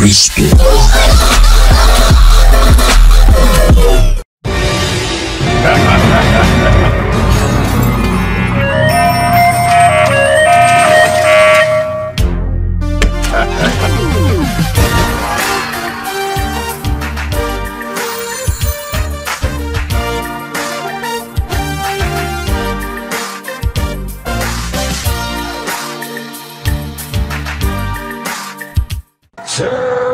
Cristo. Sure.